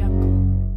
Jungle.